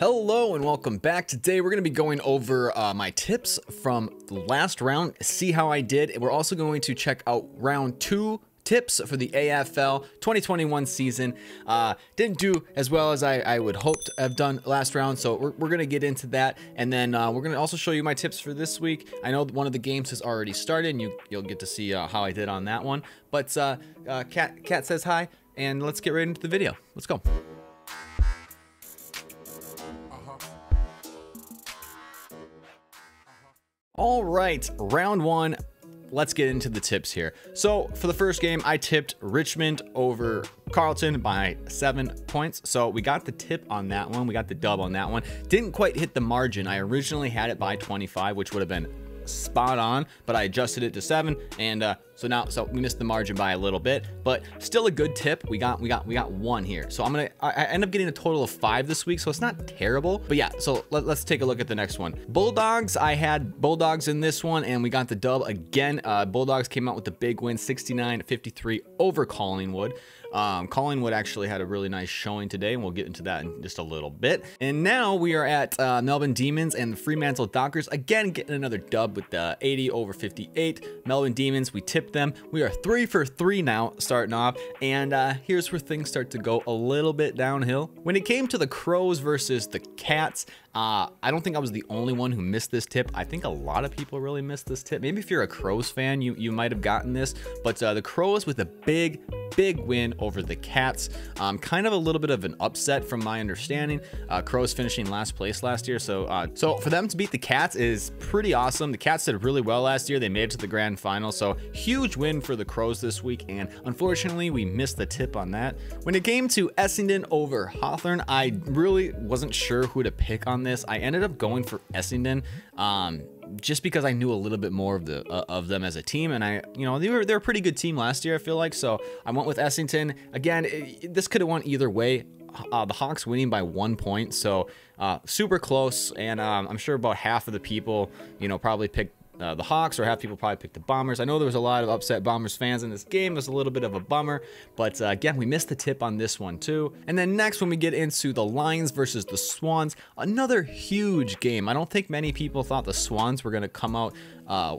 Hello and welcome back. Today we're going to be going over my tips from the last round, see how I did. And we're also going to check out round 2 tips for the AFL 2021 season. Didn't do as well as I would hope to have done last round, so we're going to get into that. And then we're going to also show you my tips for this week. I know one of the games has already started and you'll get to see how I did on that one. But Kat says hi and let's get right into the video. Let's go. All right, round 1, let's get into the tips here. So for the first game, I tipped Richmond over Carlton by 7 points. So we got the tip on that one. We got the dub on that one. Didn't quite hit the margin. I originally had it by 25, which would have been spot on, but I adjusted it to 7, and so we missed the margin by a little bit, but still a good tip. We got one here, so I end up getting a total of 5 this week, so it's not terrible. But yeah, so let's take a look at the next one. Bulldogs, I had Bulldogs in this one and we got the dub again. Bulldogs came out with the big win, 69-53 over Collingwood. Collingwood actually had a really nice showing today, and we'll get into that in just a little bit. And now we are at Melbourne Demons and the Fremantle Dockers, again getting another dub with the 80-58. Melbourne Demons, we tipped them. We are 3 for 3 now, starting off, and here's where things start to go a little bit downhill. When it came to the Crows versus the Cats, I don't think I was the only one who missed this tip. I think a lot of people really missed this tip. Maybe if you're a Crows fan, you might have gotten this, but the Crows with a big win over the Cats. Kind of a little bit of an upset from my understanding. Crows finishing last place last year, so for them to beat the Cats is pretty awesome. The Cats did really well last year. They made it to the grand final, so huge win for the Crows this week, and unfortunately we missed the tip on that. When it came to Essendon over Hawthorn, I really wasn't sure who to pick on this. I ended up going for Essendon just because I knew a little bit more of them as a team, and they're a pretty good team last year, I feel like, so I went with Essendon. Again, this could have went either way. The Hawks winning by 1 point, so super close, and I'm sure about half of the people probably picked the Hawks, or half people probably picked the Bombers. I know there was a lot of upset Bombers fans in this game. It was a little bit of a bummer, but again, we missed the tip on this one too. And then next, when we get into the Lions versus the Swans, another huge game. I don't think many people thought the Swans were going to come out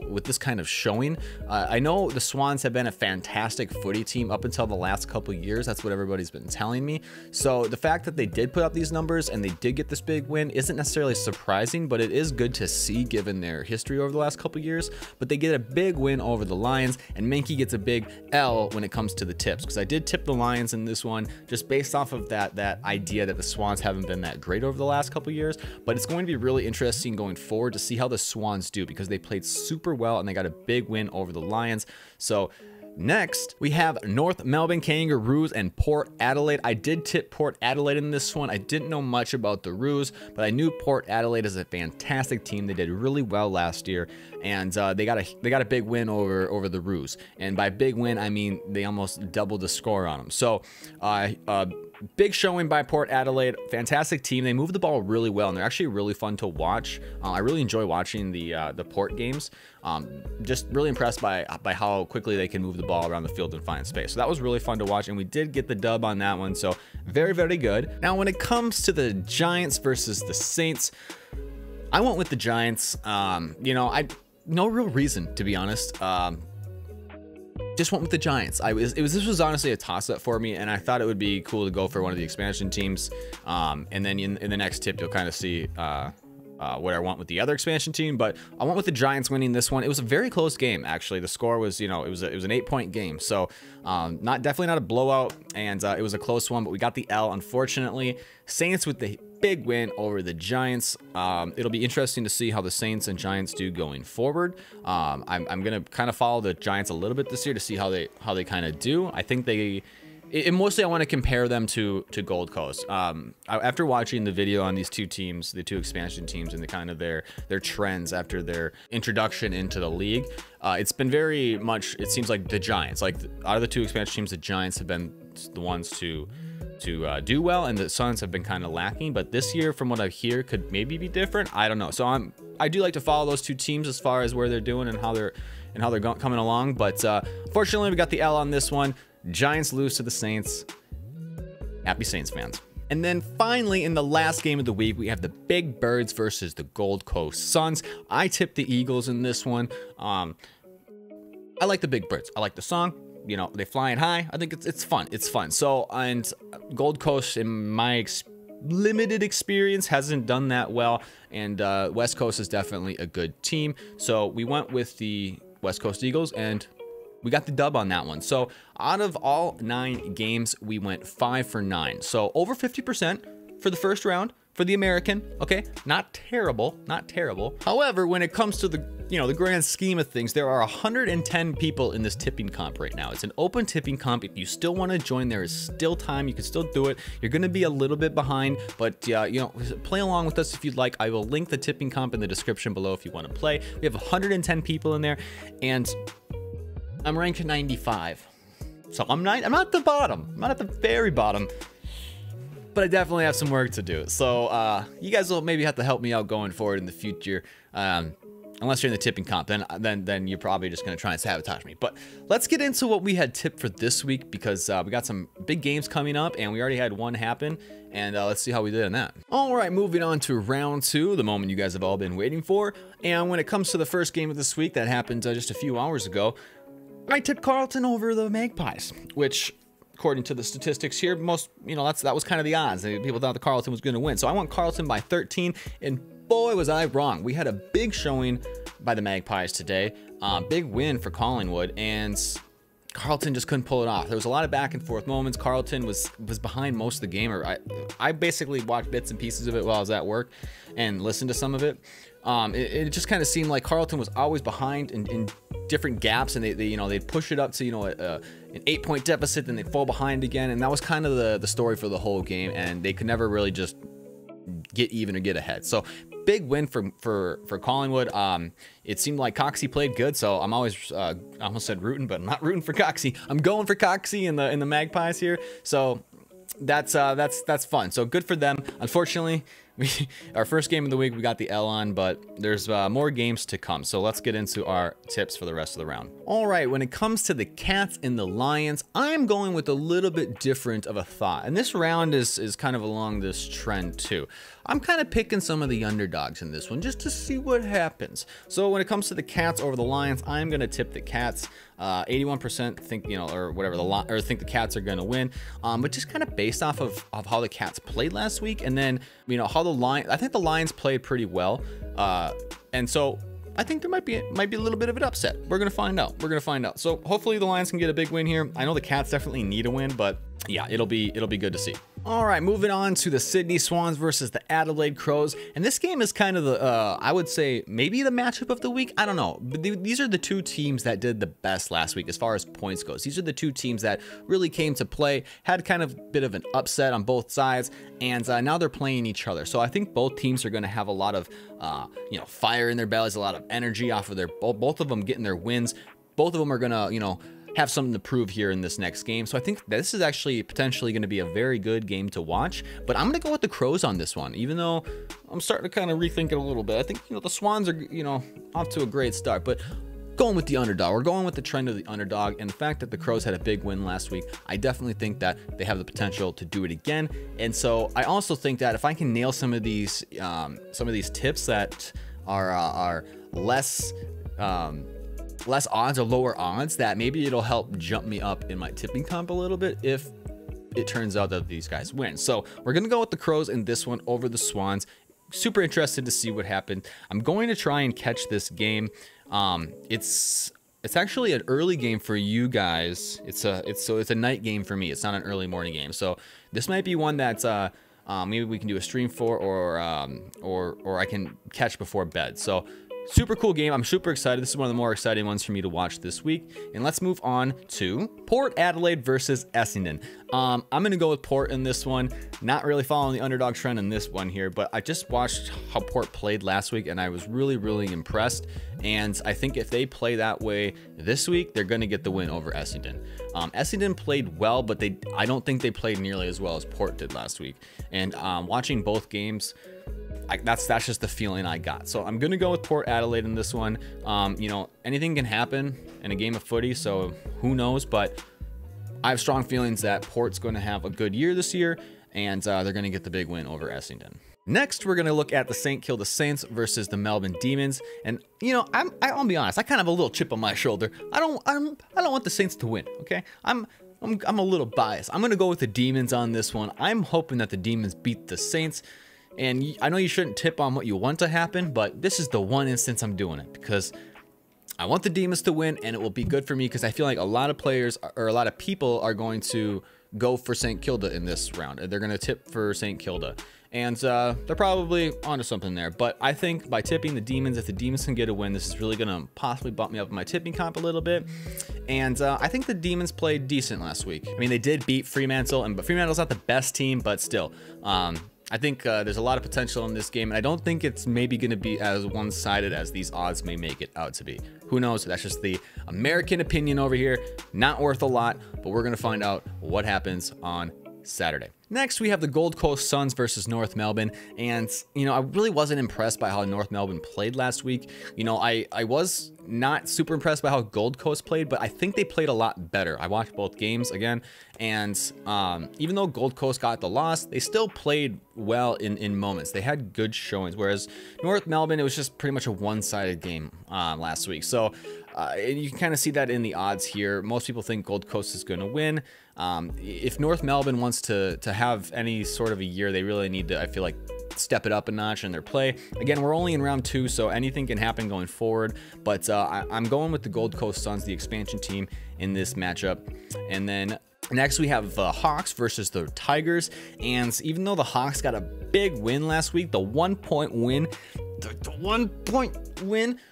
with this kind of showing. I know the Swans have been a fantastic footy team up until the last couple years. That's what everybody's been telling me. So the fact that they did put up these numbers and they did get this big win isn't necessarily surprising, but it is good to see given their history over the last couple years. But they get a big win over the Lions, and Menke gets a big L when it comes to the tips, because I did tip the Lions in this one just based off of that idea that the Swans haven't been that great over the last couple years. But it's going to be really interesting going forward to see how the Swans do, because they played super well and they got a big win over the Lions. So next, we have North Melbourne Kangaroos and Port Adelaide. I did tip Port Adelaide in this one. I didn't know much about the Roos, but I knew Port Adelaide is a fantastic team. They did really well last year, and they got a big win over the Roos. And by big win, I mean they almost doubled the score on them. So big showing by Port Adelaide. Fantastic team. They move the ball really well, and they're actually really fun to watch. I really enjoy watching the Port games. Just really impressed by how quickly they can move the ball around the field and find space. So that was really fun to watch, and we did get the dub on that one. So very, very good. Now, when it comes to the Giants versus the Saints, I went with the Giants. No real reason, to be honest. Just went with the Giants. This was honestly a toss-up for me, and I thought it would be cool to go for one of the expansion teams. And then in the next tip, you'll kind of see what I want with the other expansion team. But I went with the Giants winning this one. It was a very close game, actually. The score was, it was an 8-point game. So definitely not a blowout, and it was a close one. But we got the L, unfortunately. Saints with the big win over the Giants. It'll be interesting to see how the Saints and Giants do going forward. I'm gonna kind of follow the Giants a little bit this year to see how they kind of do. I think mostly I want to compare them to Gold Coast. After watching the video on these two teams, the two expansion teams, and the kind of their trends after their introduction into the league, it's been very much, it seems like the Giants, like out of the two expansion teams, the Giants have been the ones to do well, and the Suns have been kind of lacking. But this year, from what I hear, could maybe be different. I don't know. So I do like to follow those two teams as far as where they're doing and how they're coming along. But fortunately, we got the L on this one. Giants lose to the Saints. Happy Saints fans. And then finally, in the last game of the week, we have the Big Birds versus the Gold Coast Suns. I tipped the Eagles in this one. I like the Big Birds. I like the song. You know, they flying high. I think it's fun. It's fun. So, and Gold Coast, in my limited experience, hasn't done that well. And West Coast is definitely a good team. So we went with the West Coast Eagles and we got the dub on that one. So out of all 9 games, we went 5 for 9. So over 50% for the first round for the American. Okay, not terrible, not terrible. However, when it comes to the, you know, the grand scheme of things, there are 110 people in this tipping comp right now. It's an open tipping comp. If you still want to join, there is still time. You can still do it. You're going to be a little bit behind, but you know, play along with us if you'd like. I will link the tipping comp in the description below if you want to play. We have 110 people in there, and I'm ranked 95, so I'm not at the bottom. I'm not at the very bottom, but I definitely have some work to do. So you guys will maybe have to help me out going forward in the future. Unless you're in the tipping comp, then you're probably just going to try and sabotage me. But let's get into what we had tipped for this week, because we got some big games coming up and we already had one happen. And let's see how we did on that. All right, moving on to round 2, the moment you guys have all been waiting for. And when it comes to the first game of this week that happened just a few hours ago, I tipped Carlton over the Magpies, which, according to the statistics here, most, you know, that was kind of the odds. People thought the Carlton was going to win. So I went Carlton by 13, and boy, was I wrong. We had a big showing by the Magpies today. Big win for Collingwood, and Carlton just couldn't pull it off. There was a lot of back and forth moments. Carlton was behind most of the game. Or I basically watched bits and pieces of it while I was at work and listened to some of it. It just kind of seemed like Carlton was always behind in different gaps, and they you know, they'd push it up to, you know, an 8-point deficit, then they'd fall behind again, and that was kind of the story for the whole game, and they could never really just get even or get ahead. So big win for Collingwood. It seemed like Coxey played good, so I'm always I almost said rooting, but I'm not rooting for Coxey. I'm going for Coxey in the Magpies here. So that's fun. So good for them. Unfortunately, our first game of the week, we got the L on, but there's more games to come. So let's get into our tips for the rest of the round. All right, when it comes to the Cats and the Lions, I'm going with a little bit different of a thought. And this round is kind of along this trend too. I'm kind of picking some of the underdogs in this one just to see what happens. So when it comes to the Cats over the Lions, I'm going to tip the Cats. 81% think, you know, or whatever, think the Cats are going to win. But just kind of based off of how the Cats played last week, and then, you know, how the Lions, I think the Lions played pretty well. And so I think there might be a little bit of an upset. We're going to find out. We're going to find out. So hopefully the Lions can get a big win here. I know the Cats definitely need a win, but yeah, it'll be good to see. All right, moving on to the Sydney Swans versus the Adelaide Crows. And this game is kind of the, I would say, maybe the matchup of the week. I don't know. But these are the two teams that did the best last week as far as points goes. These are the two teams that really came to play, had kind of a bit of an upset on both sides, and now they're playing each other. So I think both teams are going to have a lot of, you know, fire in their bellies, a lot of energy off of both of them getting their wins. Both of them are going to, you know, have something to prove here in this next game. So I think this is actually potentially going to be a very good game to watch, but I'm going to go with the Crows on this one, even though I'm starting to kind of rethink it a little bit. I think, you know, the Swans are, you know, off to a great start, but going with the underdog. We're going with the trend of the underdog, and the fact that the Crows had a big win last week, I definitely think that they have the potential to do it again. And so I also think that if I can nail some of these tips that are less odds or lower odds, that maybe it'll help jump me up in my tipping comp a little bit if it turns out that these guys win. So we're gonna go with the Crows in this one over the Swans. Super interested to see what happened. I'm going to try and catch this game. It's actually an early game for you guys. It's a night game for me. It's not an early morning game. So this might be one that's maybe we can do a stream for, or I can catch before bed. So super cool game. I'm super excited. This is one of the more exciting ones for me to watch this week. And let's move on to Port Adelaide versus Essendon. I'm going to go with Port in this one. Not really following the underdog trend in this one here, but I just watched how Port played last week, and I was really, really impressed. And I think if they play that way this week, they're going to get the win over Essendon. Essendon played well, but I don't think they played nearly as well as Port did last week. And watching both games, that's just the feeling I got. So I'm gonna go with Port Adelaide in this one. You know, anything can happen in a game of footy, so who knows, but I have strong feelings that Port's going to have a good year this year, and they're going to get the big win over Essendon. Next, we're going to look at the St Kilda Saints versus the Melbourne Demons, and you know, I'll be honest, I kind of have a little chip on my shoulder. I don't want the Saints to win. Okay, I'm a little biased. I'm going to go with the Demons on this one. I'm hoping that the Demons beat the Saints, and I know you shouldn't tip on what you want to happen, but this is the one instance I'm doing it because I want the Demons to win, and it will be good for me because I feel like a lot of players or a lot of people are going to go for St Kilda in this round. They're going to tip for St Kilda, and they're probably onto something there. But I think by tipping the Demons, if the Demons can get a win, this is really going to possibly bump me up in my tipping comp a little bit. And I think the Demons played decent last week. I mean, they did beat Fremantle, but Fremantle's not the best team, but still. I think there's a lot of potential in this game, and I don't think it's maybe going to be as one-sided as these odds may make it out to be. Who knows? That's just the American opinion over here. Not worth a lot, but we're going to find out what happens on Saturday. Next, we have the Gold Coast Suns versus North Melbourne, and you know, I really wasn't impressed by how North Melbourne played last week. You know, I was not super impressed by how Gold Coast played, but I think they played a lot better. I watched both games again, and even though Gold Coast got the loss, they still played well in moments. They had good showings, whereas North Melbourne, it was just pretty much a one-sided game last week. So and you can kind of see that in the odds here. Most people think Gold Coast is going to win. If North Melbourne wants to have any sort of a year, they really need to, I feel like, step it up a notch in their play. Again, we're only in round two, so anything can happen going forward, but I'm going with the Gold Coast Suns, the expansion team, in this matchup. And then next we have the Hawks versus the Tigers, and even though the Hawks got a big win last week, the one-point win,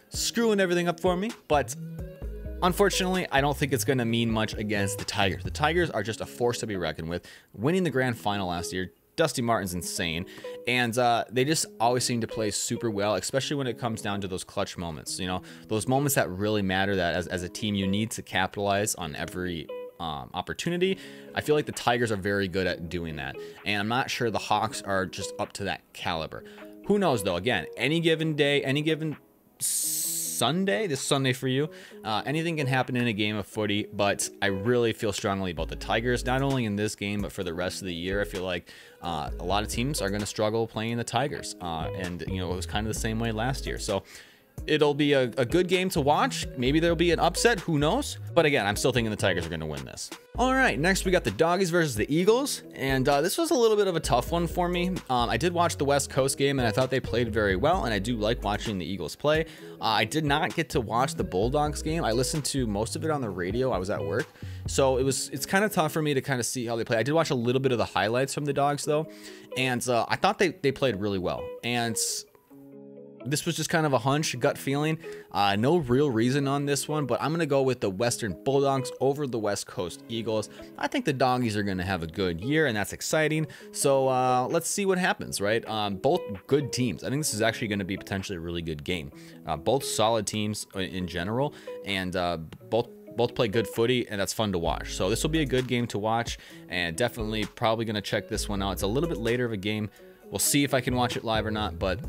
screwing everything up for me, but unfortunately, I don't think it's going to mean much against the Tigers. The Tigers are just a force to be reckoned with. Winning the grand final last year, Dusty Martin's insane, and they just always seem to play super well, especially when it comes down to those clutch moments. You know, those moments that really matter, that as a team you need to capitalize on every opportunity. I feel like the Tigers are very good at doing that, and I'm not sure the Hawks are just up to that caliber. Who knows, though? Again, any given day, any given Sunday, this Sunday for you, anything can happen in a game of footy, but I really feel strongly about the Tigers, not only in this game, but for the rest of the year. I feel like a lot of teams are going to struggle playing the Tigers, and you know, it was kind of the same way last year. So it'll be a good game to watch. Maybe there'll be an upset, who knows? But again, I'm still thinking the Tigers are going to win this. All right, next we got the Doggies versus the Eagles, and this was a little bit of a tough one for me. I did watch the West Coast game, and I thought they played very well, and I do like watching the Eagles play. I did not get to watch the Bulldogs game. I listened to most of it on the radio. I was at work, so it's kind of tough for me to kind of see how they play. I did watch a little bit of the highlights from the Dogs, though, and I thought they played really well, and this was just kind of a hunch, gut feeling. No real reason on this one, but I'm going to go with the Western Bulldogs over the West Coast Eagles. I think the Doggies are going to have a good year, and that's exciting. So let's see what happens, right? Both good teams. I think this is actually going to be potentially a really good game. Both solid teams in general, and both play good footy, and that's fun to watch. So this will be a good game to watch, and definitely probably going to check this one out. It's a little bit later of a game. We'll see if I can watch it live or not, but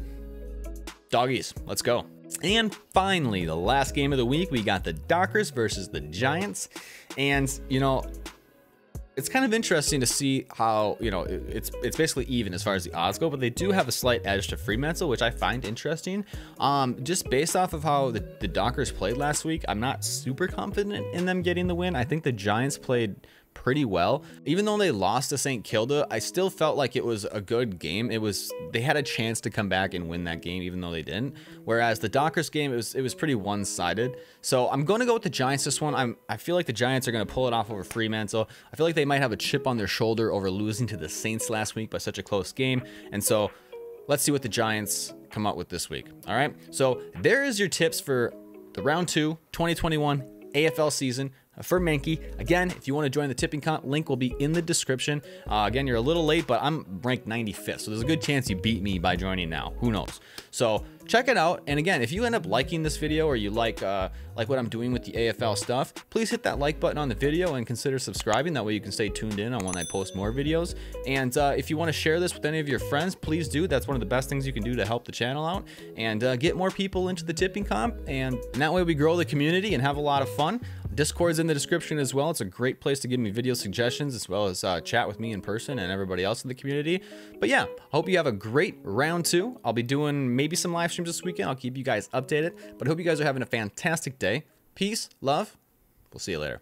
Doggies, let's go. And finally, the last game of the week, we got the Dockers versus the Giants. And, you know, it's kind of interesting to see how, you know, it's basically even as far as the odds go, but they do have a slight edge to Fremantle, which I find interesting. Just based off of how the Dockers played last week, I'm not super confident in them getting the win. I think the Giants played pretty well. Even though they lost to St Kilda, I still felt like it was a good game. They had a chance to come back and win that game, even though they didn't. Whereas the Dockers game, it was pretty one-sided. So I'm going to go with the Giants this one. I feel like the Giants are going to pull it off over Fremantle. I feel like they might have a chip on their shoulder over losing to the Saints last week by such a close game. And so let's see what the Giants come out with this week. All right. So there is your tips for the round 2 2021 AFL season for Menke. Again, if you want to join the tipping comp, link will be in the description. Again, you're a little late, but I'm ranked 95th, so there's a good chance you beat me by joining now. Who knows? So check it out. And again, if you end up liking this video, or you like what I'm doing with the AFL stuff, please hit that like button on the video and consider subscribing. That way you can stay tuned in on when I post more videos. And if you want to share this with any of your friends, please do. That's one of the best things you can do to help the channel out and get more people into the tipping comp. And that way we grow the community and have a lot of fun. Discord's in the description as well. It's a great place to give me video suggestions as well as chat with me in person and everybody else in the community. But yeah, hope you have a great round 2. I'll be doing maybe some live streams this weekend. I'll keep you guys updated, but hope you guys are having a fantastic day. Peace, love. We'll see you later.